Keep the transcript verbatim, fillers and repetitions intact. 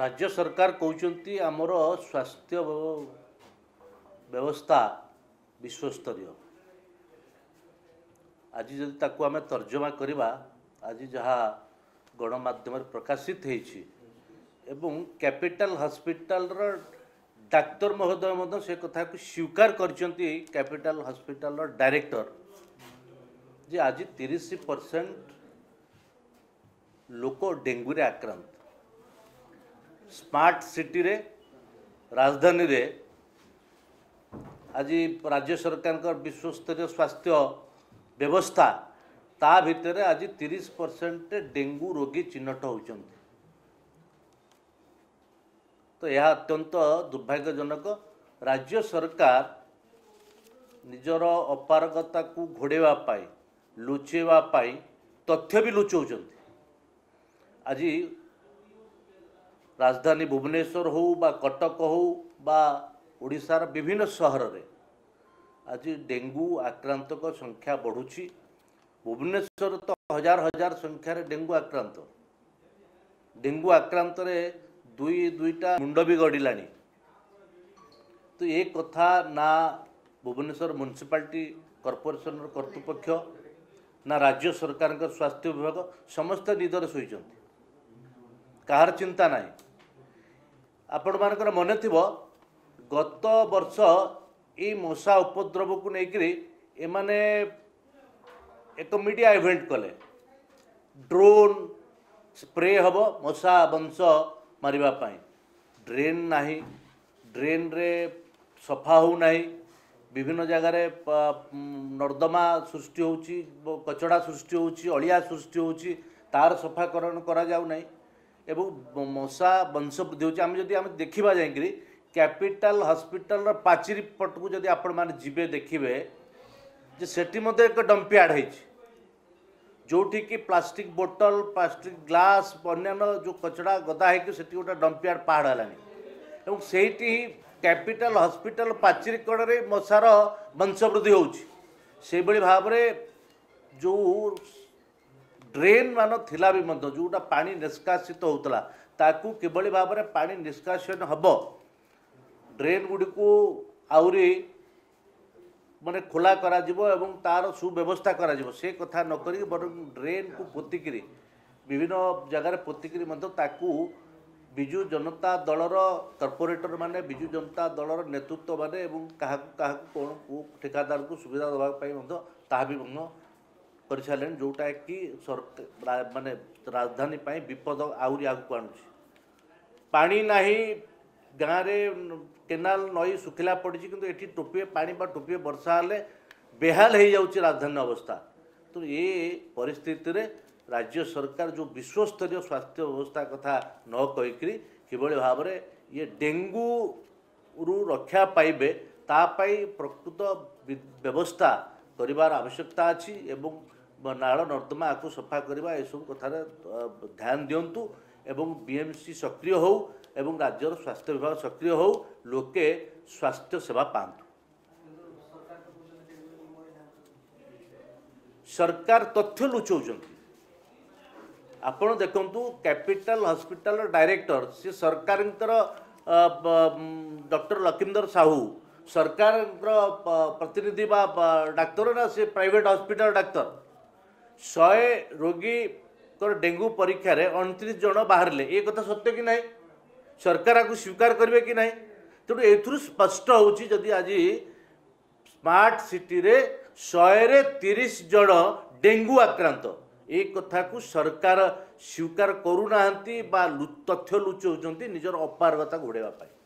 राज्य सरकार कहते आमर स्वास्थ्य व्यवस्था विश्वस्तरीय आज जब ताकू आमे तर्जमा करवा आज जहाँ गणमाध्यम प्रकाशित एवं कैपिटल हॉस्पिटल डाक्तर महोदय मध्य से कथा को स्वीकार करचंती कैपिटल हॉस्पिटल डायरेक्टर जे आज तीस परसेंट लोक डेंगू रे आक्रांत स्मार्ट सिटी रे राजधानी रे आज राज्य सरकार विश्वस्तरीय स्वास्थ्य व्यवस्था ता भीतर आज तीस परसेंट डेंगू रोगी चिन्हट होचंती तो यह अत्यंत दुर्भाग्यजनक। राज्य सरकार निजर अपारगता को घोड़ेवा पाई लुचेवा पाई तथ्य भी लुचाऊंट आज राजधानी भुवनेश्वर हो बा कटक हो बा ओडिशार विभिन्न शहर रे आज डेंगू आक्रांत को संख्या बढ़ुची। भुवनेश्वर तो हजार हजार संख्या रे डेंगू आक्रांत डेंगू आक्रांत रे दुई दुईटा मुंड भी गड़िलानी तो ये कथा ना भुवनेश्वर म्युनिसिपालिटी कॉर्पोरेशन कर्तृपक्ष ना राज्य सरकार का स्वास्थ्य विभाग समस्त निदर सोचते कहार चिंता ना आपण मानकर मन थी गत वर्ष ये मशा उपद्रव को लेकिन एक मीडिया इवेंट कले ड्रोन स्प्रे हम मशा वंश मारिबा पाई ड्रेन नाही ड्रेन रे सफा हो नाही विभिन्न जगार नर्दमा सृष्टि होची कचड़ा सृष्टि होची अलिया सृष्टि होची तार सफाकरण करा जाउ नाही एवं मशा वंश वृद्धि होची। आम जदि आम देखिबा जाय कि कैपिटल हॉस्पिटल रा पाचिरी पट को जदि आपण माने जीवे देखिबे जे सेठी मध्ये एक डंप यार्ड हैछि जोठी कि प्लास्टिक बोतल प्लास्टिक ग्लास अन्यान्य जो कचड़ा गदा है कि सेठी गोटा डंपियार पहाड़ है से कैपिटल हॉस्पिटल पाचिरी कड़े मशार वंशवृद्धि हो भाव जो ड्रेन मान थिला भी मत जोटा पानी निष्कासित होता ताकू किभली भाव में पानी निष्कासन हम ड्रेन गुड़ी को आउरी माने खोला करा जिवो एवं तार सुव्यवस्था करा जिवो से कथा न करी बर ड्रेन को पोतिक विभिन्न जगार पोतिक बिजु जनता दलर कॉर्पोरेटर माने बिजु जनता दलर नेतृत्व माने एवं कहा कहा को ठेकेदार को सुविधा दवाई कर सारे जोटा कि सरकार माने राजधानी विपद आहरी आगे आणुची पानी नाही गाँव में केनाल नई सुखिला पड़ी किंतु एठी टोपे पानी बा टोपे वर्षा हेले बेहाल हो जाउची राजधानी अवस्था तो ये परिस्थिति रे राज्य सरकार जो विश्वस्तरीय स्वास्थ्य व्यवस्था कथा न कहीकि किभली भाव में ये डेंगू रु रक्षा पाइबे तापाई प्रकृत व्यवस्था करिवार आवश्यकता अछि एवं नाल नर्दमा आकु सफा करबा ए सब कथार ध्यान दियंतु एवं बीएमसी सक्रिय हो एवं राज्यर स्वास्थ्य विभाग सक्रिय हो लोके स्वास्थ्य सेवा पातु। सरकार तथ्य लुचाऊंट आपण देखु कैपिटल हॉस्पिटल डायरेक्टर सी सरकार डॉक्टर लखींदर साहू सरकार प्रतिनिधि डाक्तर ना सी प्राइवेट हॉस्पिटल डाक्तर सौ रोगी डेंगू परीक्षा रे उनतीस जन बाहर ले ये कथा सत्य कि नहीं सरकार आपको स्वीकार करेंगे कि नहीं तेणु एथुरु स्पष्ट होची जदि आज स्मार्ट सिटी रे एक सौ तीस जन डेंगू आक्रांत ये कथा को सरकार स्वीकार करूना बा तथ्य लुचाऊंट निजर अपारगता घोड़ेवा पाई।